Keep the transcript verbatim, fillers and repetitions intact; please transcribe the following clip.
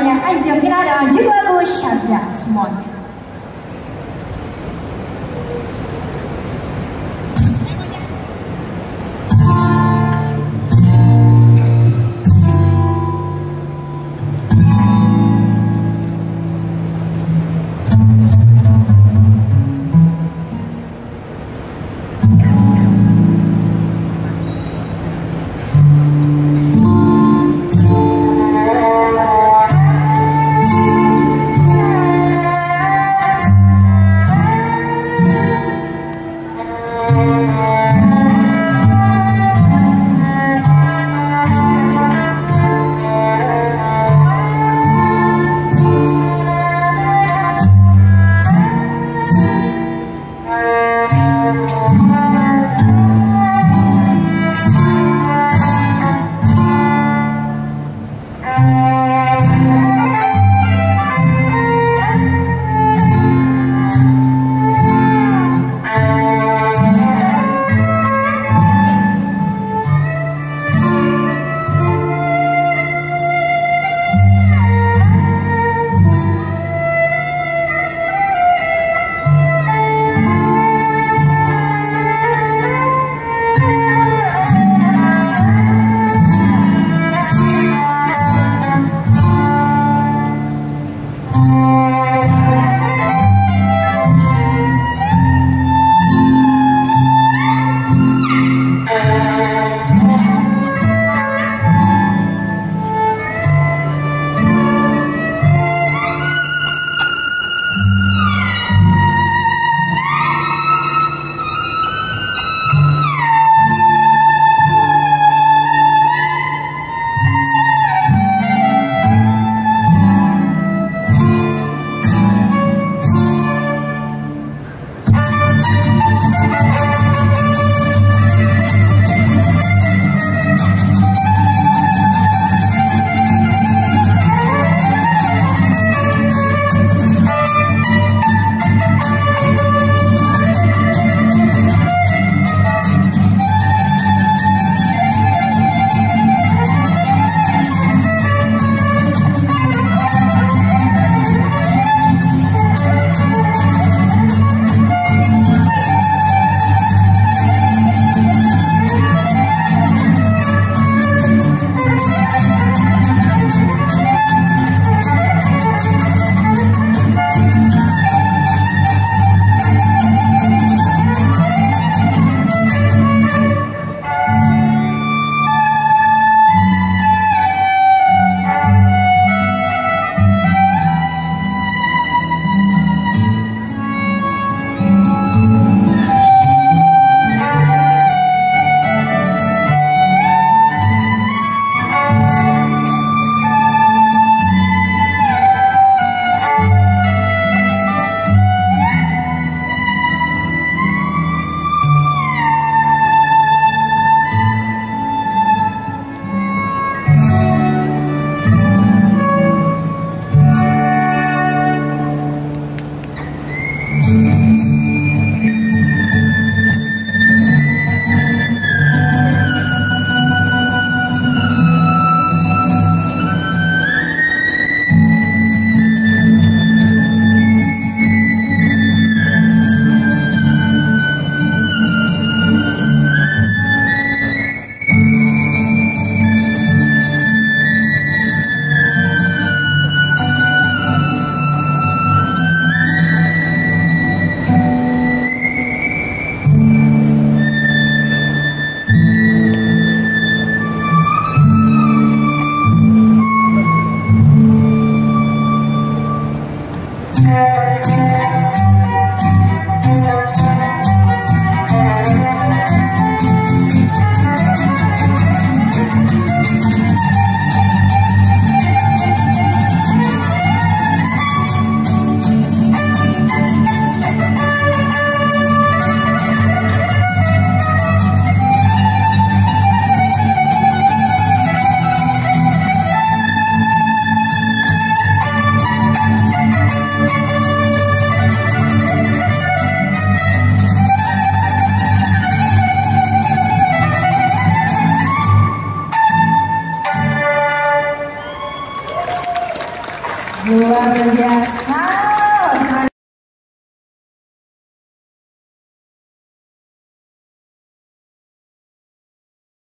Programnya Aja Viral dengan judul lagu Czardas Monti. Luar biasa.